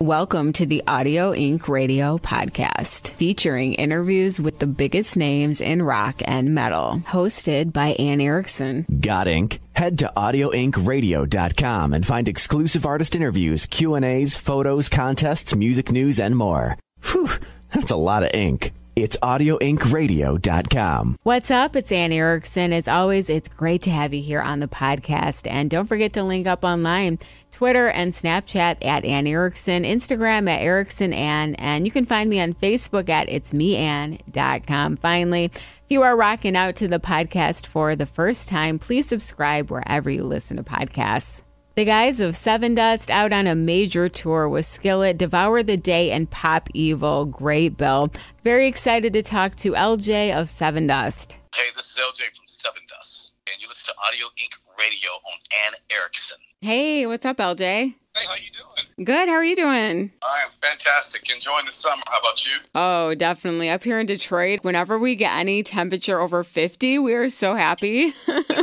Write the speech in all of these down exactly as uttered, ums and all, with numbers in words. Welcome to the Audio Incorporated. Radio podcast, featuring interviews with the biggest names in rock and metal, hosted by Anne Erickson. Got Incorporated? Head to audio inc radio dot com and find exclusive artist interviews, Q and A's, photos, contests, music news, and more. Whew, that's a lot of ink. It's audio inc radio dot com. What's up? It's Anne Erickson. As always, it's great to have you here on the podcast. And don't forget to link up online, Twitter and Snapchat at Anne Erickson, Instagram at Erickson Ann, and you can find me on Facebook at its me ann dot com. Finally, if you are rocking out to the podcast for the first time, please subscribe wherever you listen to podcasts. The guys of Sevendust out on a major tour with Skillet, Devour the Day, and Pop Evil. Great bill. Very excited to talk to L J of Sevendust. Hey, this is L J from Sevendust, and you listen to Audio Incorporated. Radio on Anne Erickson. Hey, what's up, L J? Hey, how you doing? Good, how are you doing? I am fantastic. Enjoying the summer. How about you? Oh, definitely. Up here in Detroit, whenever we get any temperature over fifty, we are so happy. Right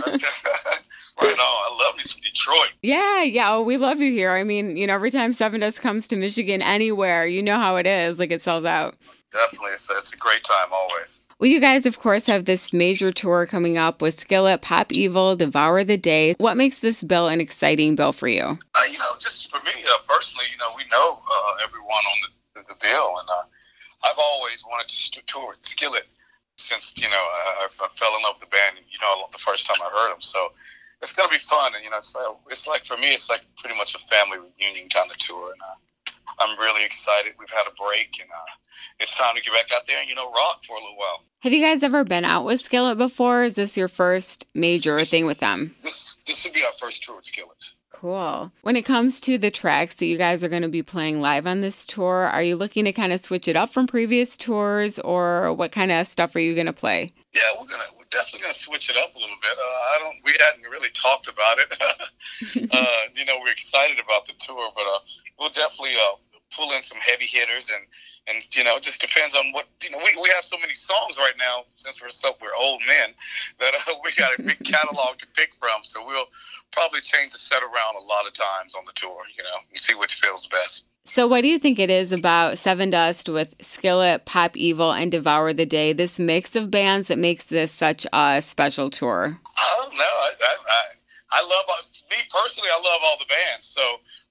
on. I love me some Detroit. Yeah, yeah. Well, we love you here. I mean, you know, every time Sevendust comes to Michigan, anywhere, you know how it is. Like, it sells out. Definitely. It's, it's a great time always. Well, you guys, of course, have this major tour coming up with Skillet, Pop Evil, Devour the Day. What makes this bill an exciting bill for you? Uh, you know, just for me uh, personally, you know, we know uh, everyone on the, the bill, and uh, I've always wanted to tour with Skillet since, you know, I, I fell in love with the band, you know, the first time I heard them. So it's going to be fun, and, you know, it's like, it's like, for me, it's like pretty much a family reunion kind of tour, and uh, I'm really excited. We've had a break, and uh, it's time to get back out there and, you know, rock for a little while. Have you guys ever been out with Skillet before? Is this your first major this, thing with them? This, this would be our first tour with Skillet. Cool. When it comes to the tracks that you guys are going to be playing live on this tour, are you looking to kind of switch it up from previous tours, or what kind of stuff are you going to play? Yeah, we're going to we're definitely going to switch it up a little bit. Uh, I don't. We hadn't really talked about it. uh, you know, we're excited about the tour, but uh, we'll definitely uh, pull in some heavy hitters, and and you know, it just depends on what, you know. We, we have so many songs right now since we're so we're old men that uh, we got a big catalog to pick from. So we'll probably change the set around a lot of times on the tour, you know, and see which feels best. So what do you think it is about Sevendust with Skillet, Pop Evil, and Devour the Day, this mix of bands that makes this such a special tour? I don't know. I, I, I, I love, me personally, I love all the bands. So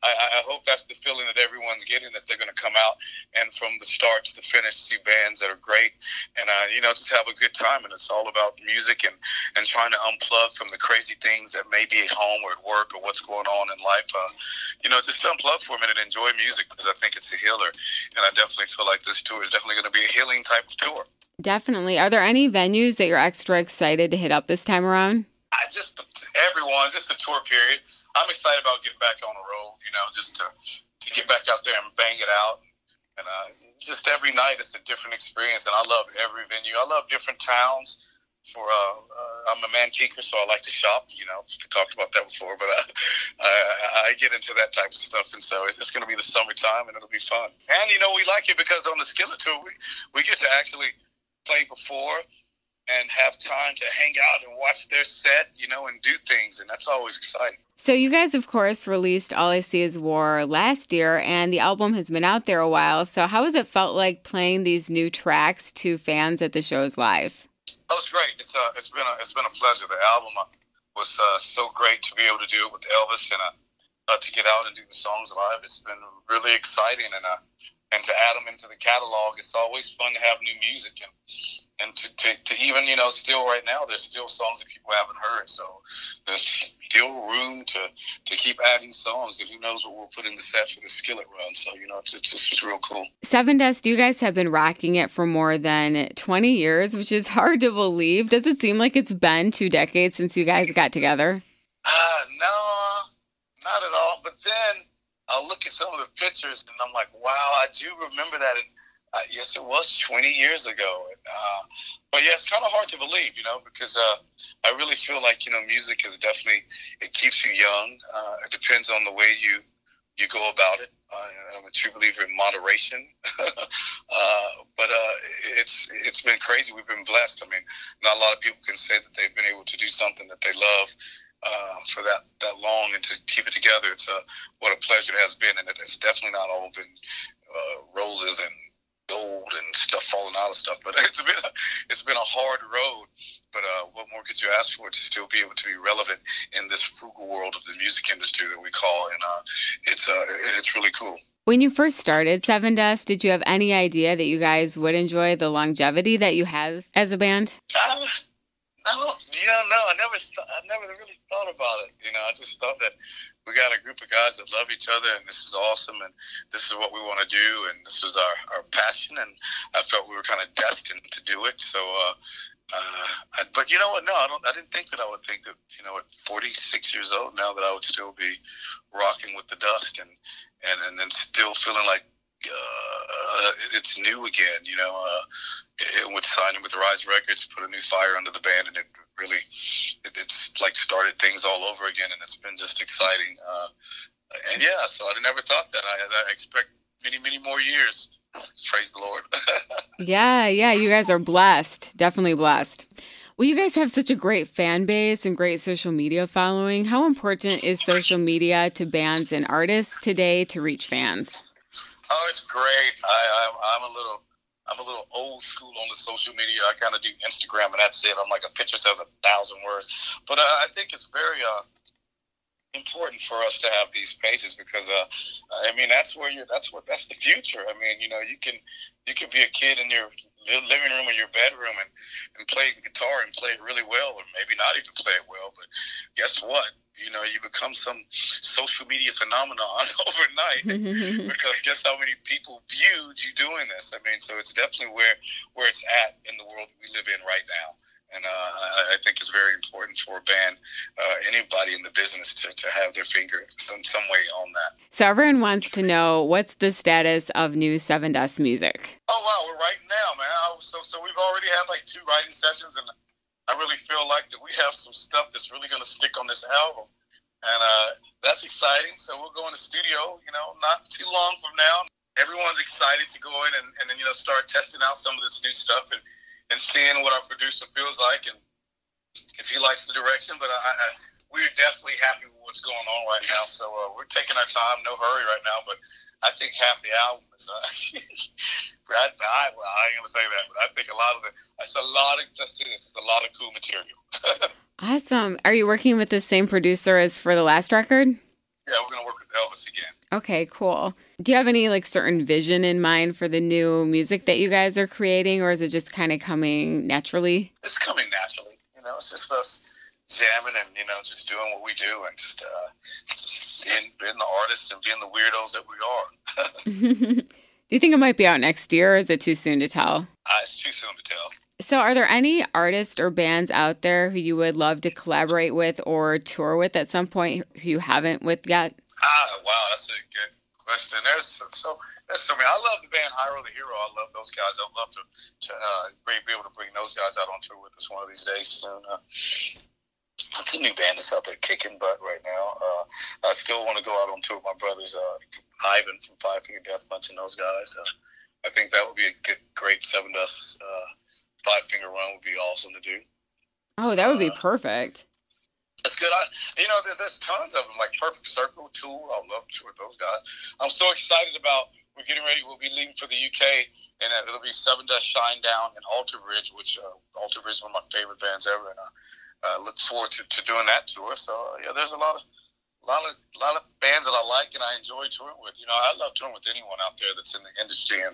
I, I hope that's the feeling that everyone's getting, that they're going to come out and from the start to the finish, see bands that are great and, uh, you know, just have a good time. And it's all about music and, and trying to unplug from the crazy things that may be at home or at work or what's going on in life. Uh, you know, just unplug for a minute and enjoy music, because I think it's a healer. And I definitely feel like this tour is definitely going to be a healing type of tour. Definitely. Are there any venues that you're extra excited to hit up this time around? I just, everyone, just the tour period. I'm excited about getting back on the road, you know, just to, to get back out there and bang it out. And uh, just every night it's a different experience, and I love every venue. I love different towns. For uh, uh, I'm a Manteeker, so I like to shop, you know. We talked about that before, but uh, I, I get into that type of stuff, and so it's, it's going to be the summertime, and it'll be fun. And, you know, we like it because on the Skillet tour, we, we get to actually play before and have time to hang out and watch their set, you know, and do things, and that's always exciting. So you guys, of course, released All I See Is War last year, and the album has been out there a while. So how has it felt like playing these new tracks to fans at the shows live? Oh, it's great. It's, uh, it's, been, a, it's been a pleasure. The album was uh, so great to be able to do it with Elvis, and uh, uh, to get out and do the songs live. It's been really exciting, and uh, and to add them into the catalog, it's always fun to have new music, and and to, to, to even, you know, still right now, there's still songs that people haven't heard, so there's still room to, to keep adding songs, and who knows what we'll put in the set for the Skillet run, so, you know, it's, it's, it's real cool. Sevendust, you guys have been rocking it for more than twenty years, which is hard to believe. Does it seem like it's been two decades since you guys got together? Uh, no, not at all, but then I'll look at some of the pictures, and I'm like, wow, I do remember that. And uh, yes, it was twenty years ago. And, uh, but yeah, it's kind of hard to believe, you know, because uh, I really feel like, you know, music is definitely, it keeps you young. Uh, it depends on the way you, you go about it. Uh, I'm a true believer in moderation. uh, but uh, it's it's been crazy. We've been blessed. I mean, not a lot of people can say that they've been able to do something that they love uh, for that, that long and to keep it together. It's a, what a pleasure it has been, and it's definitely not all been uh, roses and gold and stuff falling out of stuff, but it's been a, it's been a hard road. But uh, what more could you ask for to still be able to be relevant in this frugal world of the music industry that we call? And uh, it's uh, it's really cool. When you first started Sevendust, did you have any idea that you guys would enjoy the longevity that you have as a band? Um, I don't, you know, no, I never, th- I never really thought about it. You know, I just thought that we got a group of guys that love each other, and this is awesome, and this is what we want to do, and this is our, our passion, and I felt we were kind of destined to do it. So, uh, Uh, I, but you know what? No, I don't. I didn't think that I would think that, you know, at forty-six years old now, that I would still be rocking with the dust and and and then still feeling like uh, it's new again. You know, uh, it, it would sign in with Rise Records, put a new fire under the band, and it really it, it's like started things all over again, and it's been just exciting. Uh, and yeah, so I never thought that. I, I expect many, many more years. Praise the Lord. yeah, yeah, you guys are blessed. Definitely blessed. Well, you guys have such a great fan base and great social media following. How important is social media to bands and artists today to reach fans? Oh, it's great. I, I, I'm a little... I'm a little old school on the social media. I kind of do Instagram, and that's it. I'm like, a picture says a thousand words. But uh, I think it's very... Uh, important for us to have these pages, because uh I mean, that's where you're that's what that's the future. I mean, you know, you can you can be a kid in your living room or your bedroom and, and play the guitar and play it really well, or maybe not even play it well, but guess what? You know, you become some social media phenomenon overnight because guess how many people viewed you doing this? I mean, so it's definitely where where it's at in the world that we live in right now. And uh, I think it's very important for a band, uh, anybody in the business, to, to have their finger some some way on that. So everyone wants to know, what's the status of new Sevendust music? Oh, wow, we're writing now, man. I, so so we've already had like two writing sessions, and I really feel like that we have some stuff that's really going to stick on this album. And uh, that's exciting. So we'll go in the studio, you know, not too long from now. Everyone's excited to go in and, and then, you know, start testing out some of this new stuff and and seeing what our producer feels like and if he likes the direction. But I, I, we're definitely happy with what's going on right now. So uh, we're taking our time, no hurry right now. But I think half the album is... Uh, I, I, well, I ain't going to say that, but I think a lot of it... It's a lot of... Just it, it's a lot of cool material. Awesome. Are you working with the same producer as for the last record? Yeah, we're going to work with Elvis again. Okay, cool. Do you have any like certain vision in mind for the new music that you guys are creating, or is it just kind of coming naturally? It's coming naturally. You know, it's just us jamming and, you know, just doing what we do and just, uh, just being, being the artists and being the weirdos that we are. Do you think it might be out next year, or is it too soon to tell? Uh, it's too soon to tell. So are there any artists or bands out there who you would love to collaborate with or tour with at some point who you haven't with yet? Ah, wow, that's a good question. There's so, there's so many. I love the band Hyro the Hero. I love those guys. I'd love to, to uh, be able to bring those guys out on tour with us one of these days soon. Uh, it's a new band that's out there kicking butt right now. Uh, I still want to go out on tour with my brothers, uh, Ivan from Five Finger Death Punch and those guys. Uh, I think that would be a good, great Sevendust uh, Five Finger run. Would be awesome to do. Oh, that would be uh, perfect. That's good. I, you know, there's, there's tons of them, like Perfect Circle, Tool. I love to with those guys. I'm so excited about, we're getting ready, we'll be leaving for the U K, and it'll be Sevendust, Shine Down, and Alter Bridge, which uh, Alter Bridge is one of my favorite bands ever, and I uh, look forward to, to doing that tour. So, yeah, there's a lot of, lot of lot of bands that I like and I enjoy touring with. You know, I love touring with anyone out there that's in the industry and,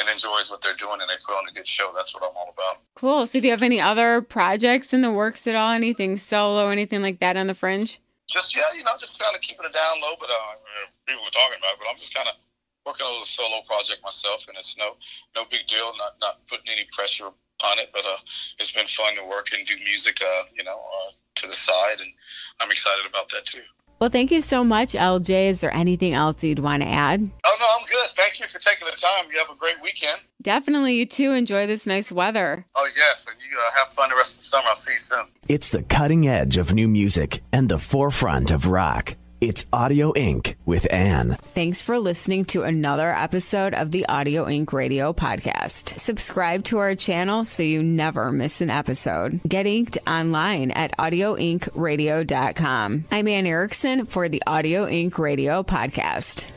and enjoys what they're doing and they put on a good show. That's what I'm all about. Cool. So do you have any other projects in the works at all? Anything solo, anything like that on the fringe? Just, yeah, you know, just kind of keeping it down low, but uh, people were talking about it, but I'm just kind of working on a little solo project myself, and it's no no big deal, not, not putting any pressure on it, but uh, it's been fun to work and do music, uh, you know, uh, to the side, and I'm excited about that too. Well, thank you so much, L J. Is there anything else you'd want to add? Oh, no, I'm good. Thank you for taking the time. You have a great weekend. Definitely. You too. Enjoy this nice weather. Oh, yes. And you uh, have fun the rest of the summer. I'll see you soon. It's the cutting edge of new music and the forefront of rock. It's Audio Inc with Anne. Thanks for listening to another episode of the Audio Inc Radio podcast. Subscribe to our channel so you never miss an episode. Get inked online at audio ink radio dot com. I'm Anne Erickson for the Audio Inc Radio podcast.